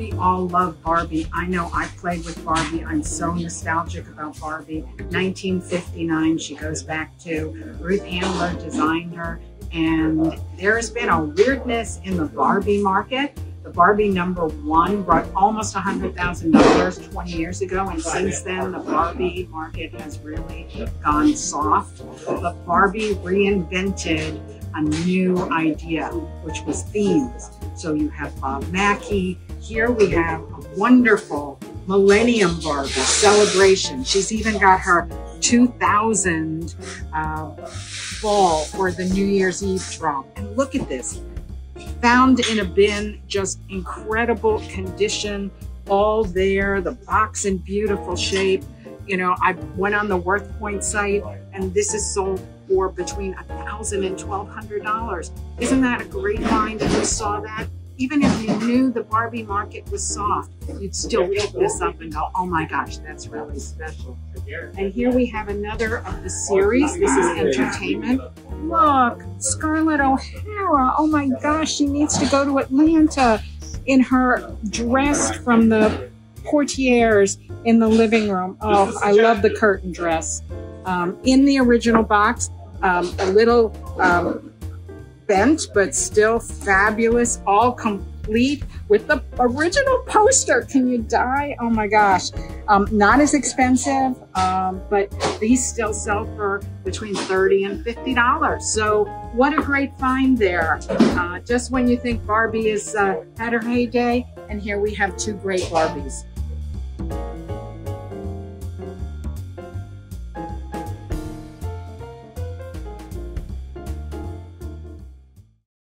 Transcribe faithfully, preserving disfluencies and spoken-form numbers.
we all love Barbie. I know I played with Barbie. I'm so nostalgic about Barbie. nineteen fifty-nine, she goes back to. Ruth Handler designed her. And there has been a weirdness in the Barbie market. The Barbie number one brought almost one hundred thousand dollars twenty years ago, and since then the Barbie market has really gone soft. But Barbie reinvented a new idea, which was themes. So you have Bob Mackie. Here we have a wonderful Millennium Barbie celebration. She's even got her two thousand uh, ball for the New Year's Eve drop. And look at this. Found in a bin, just incredible condition, all there, the box in beautiful shape. You know, I went on the WorthPoint site and this is sold for between one thousand dollars and twelve hundred dollars. Isn't that a great find that we saw that? Even if you knew the Barbie market was soft, you'd still pick this up and go, oh my gosh, that's really special. And here we have another of the series. This is entertainment. Look, Scarlett O'Hara. Oh my gosh, she needs to go to Atlanta in her dress from the portieres in the living room. Oh, I love the curtain dress. Um, in the original box, um, a little um, bent, but still fabulous, all complete with the original poster. Can you die? Oh my gosh. Um, not as expensive, um, but these still sell for between thirty dollars and fifty dollars. So what a great find there. Uh, just when you think Barbie has uh, had her heyday, and here we have two great Barbies.